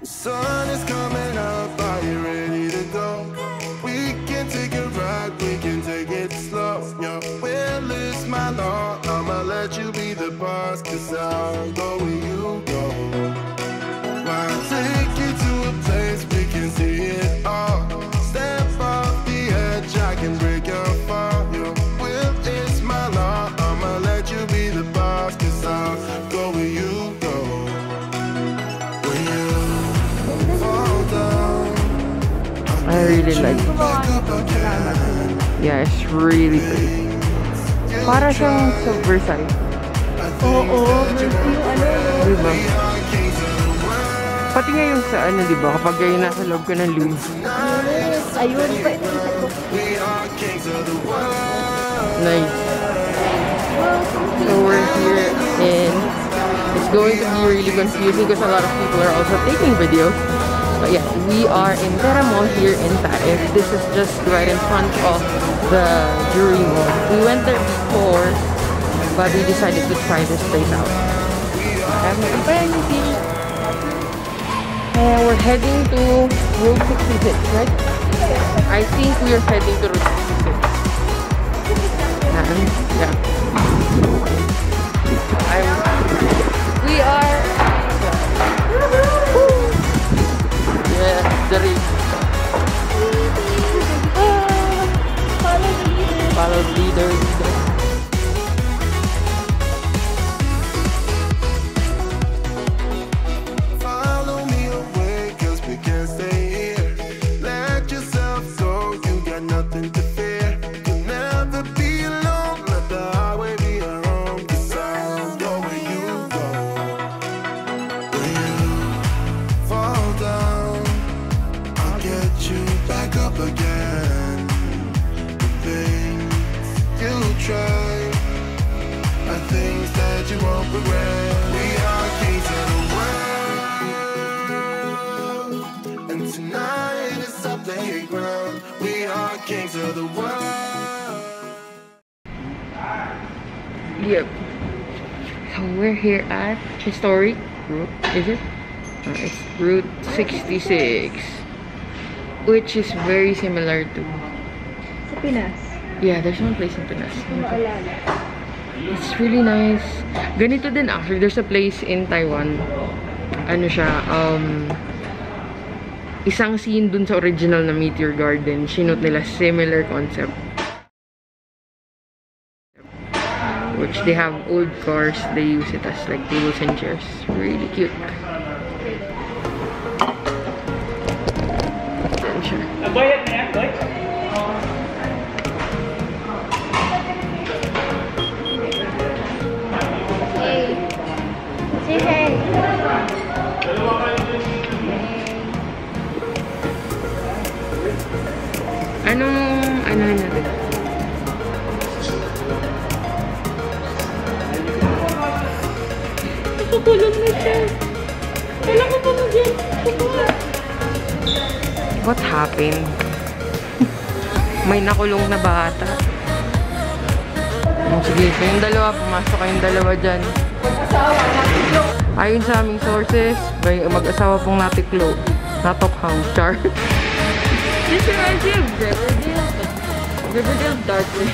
The sun is coming up, are you ready to go? We can take a ride, we can take it slow. Your will is my law, I'ma let you be the boss, cause I'll go where you go. I'll take you to a place, we can see it all. Step off the edge, I can break your fall. Your will is my law, I'ma let you be the boss, cause I'll go where you go. I really like it. Yeah, it's really pretty. Para siyang sa Versailles. Oo, diba? Pati nga yung sa ano, diba? Kapag kayo nasa loob ka ng loob. Ayun pa. Nice. So we're here and it's going to be really confusing because a lot of people are also taking videos. But yeah, we are in Teramo here in Taif. This is just right in front of the jewelry mall. We went there before, but we decided to try this place out. And we're heading to Route 66, right? I think we are heading to Route 66. And yeah. Follow the leader. Follow me away, cause we can't stay here. Let yourself go, you got nothing to fear. You'll never be alone, let the highway be our own. Cause I'll go where you go. When you fall down, I'll get you back up again. Try and things that you won't regret. We are kings of the world, and tonight is our playground. We are kings of the world. Yep. So we're here at historic route. Is it? It's Route 66, which is very similar to Pinas. Yeah, there's one place in Pinas. It's really nice. Ganito din actually. There's a place in Taiwan. Ano siya? Isang scene dun sa original na Meteor Garden. Sinot nila similar concept. Which they have old cars. They use it as like tables and chairs. Really cute. Ayan siya. What happened? May nakulong na bata. Sige, kayong dalawa, pumasok kayong dalawa dyan. Ayon sa aming sources, may mag-asawa pong natiklo. Natokhang char. This reminds me of Riverdale. Riverdale Dark Room.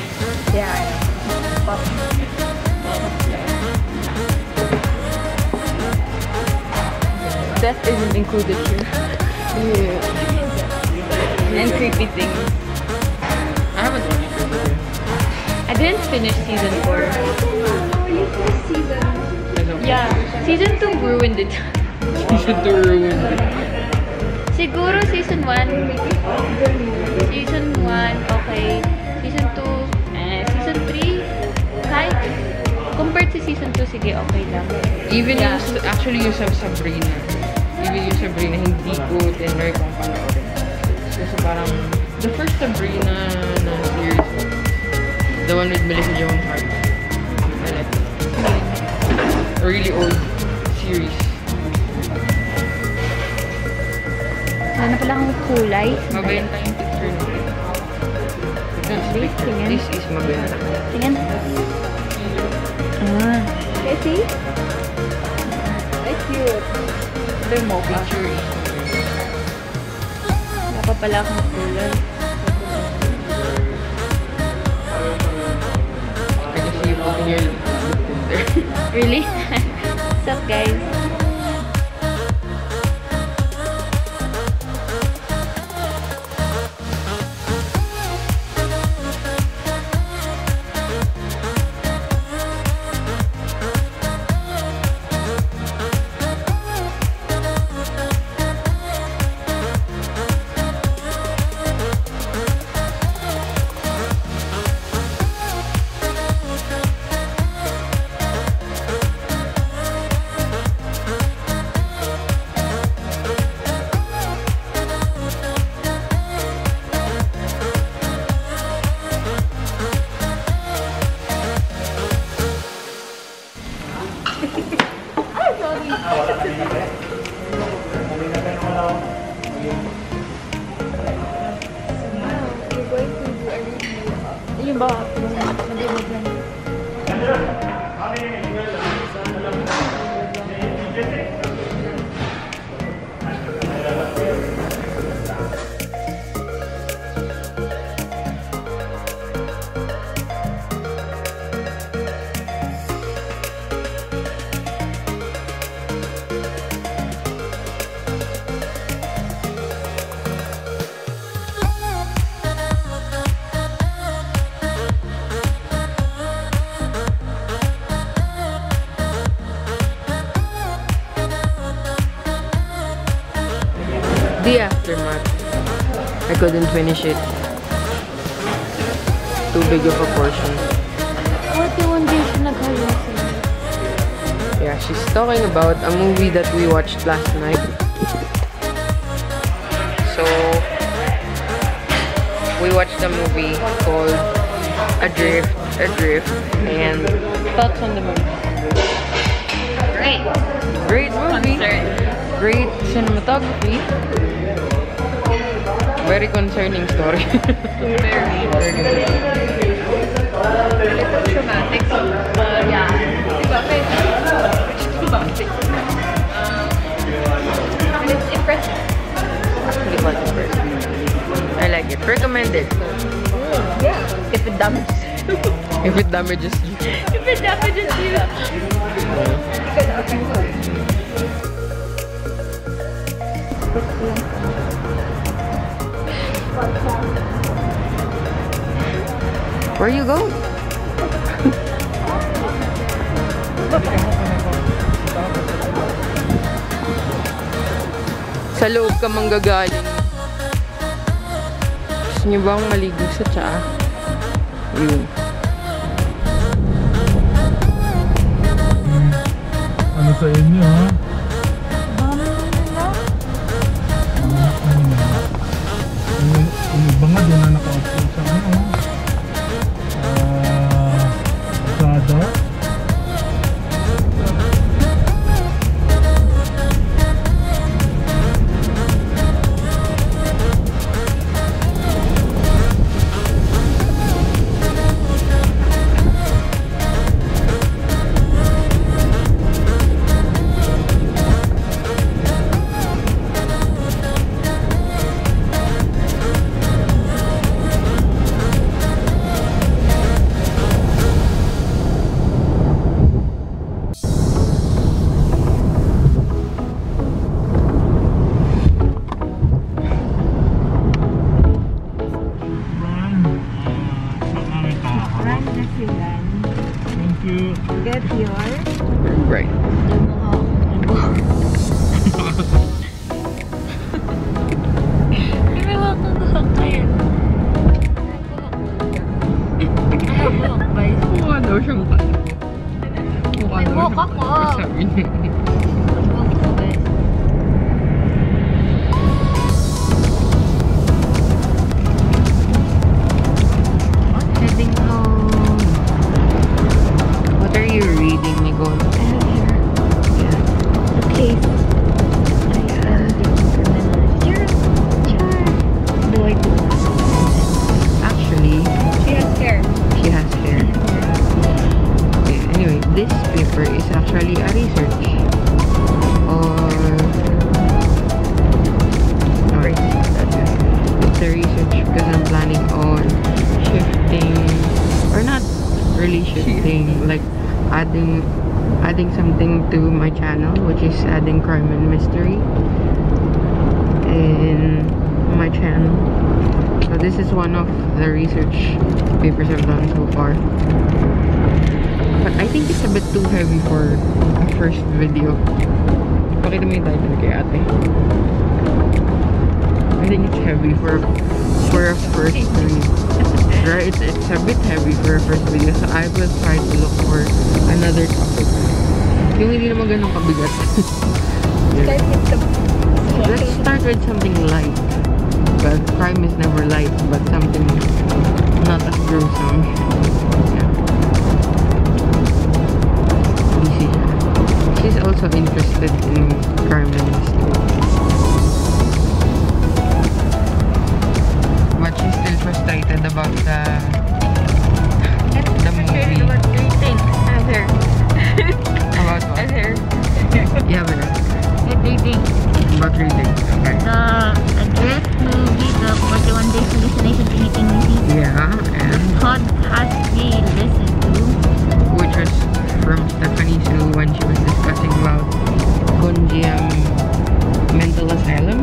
Yeah. Death isn't included here. Yeah. And creepy things. I haven't watched Riverdale. I didn't finish season 4. Yeah. Season 2 ruined it. Season 2 ruined it. Siguro season 1. Season 1, okay. Season 2, season 3, kahit compared to season 2, sige, okay lang. Even yeah. Yung, actually yung Sabrina. Even yung Sabrina, hindi ko tinry kung panoorin. Kasi parang, the first Sabrina na series, the one with Melissa Joon Hart. I like it. A really old series. Sana pala kang kulay. Mabenta yung picture nito. This is mabenta. Tingnan. Ah. Let's see. That's cute. They're more picture. pa pala akong cooler. I can see you walking your lips. Really? What's up, guys? The aftermath, I couldn't finish it. Too big of a portion. What the one day she naghalosing? Yeah, she's talking about a movie that we watched last night. So, we watched a movie called Adrift, and... Thoughts on the movie? Great! Great movie! Great cinematography. Very concerning story. Very concerning. It's traumatic. Yeah. It's traumatic. And it's impressive. It was impressive. I like it. Recommended. Yeah. If it damages you. If it damages you. If it damages you. Where are you going? Sa loob ka manggagaling. Gusto niyo ba akong maligo sa tsa? Yun. Ano sa inyo, ha? Bangad yun na naka-option sa ano, Prada. channel, which is adding crime and mystery in my channel. So this is one of the research papers I've done so far, but I think it's a bit too heavy for a first video. Pakita mo yung title kay ate. I think it's heavy for a first video. Right, it's a bit heavy for a first video, so I will try to look for another topic. Yung hindi naman ganun kabigat. Yeah. Let's start with something light. But crime is never light, but something not as gruesome. Yeah. Easy. She's also interested in crime and mystery. She's still frustrated about the movie. About three things. As her. About what? As her. Yeah, but yeah, three things. About three things. Okay. The Adrift movie, the 41 Days Hallucination Eating Movie. Yeah, and podcast we listened to, which was from Stephanie Sue when she was discussing about Kunjiang mental asylum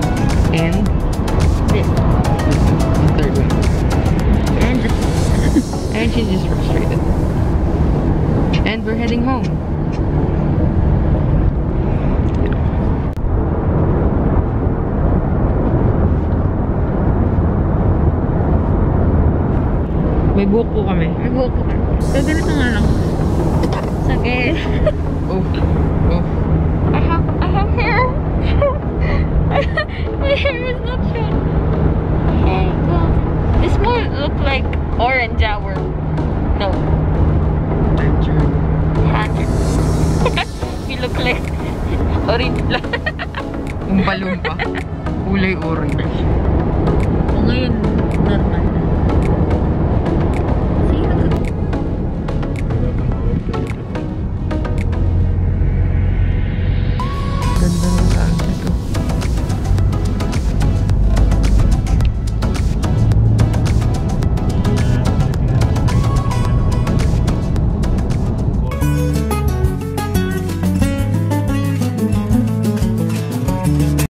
and this. Third one. And she's just frustrated. And we're heading home. May buhok po kami. May buhok po kami. So, ganito nga lang. Sakit. Oof. Oof. I have hair. My hair is not short. This might look like orange hour. No. Lantern. Lantern. You look like orange. Umpa-lumpa.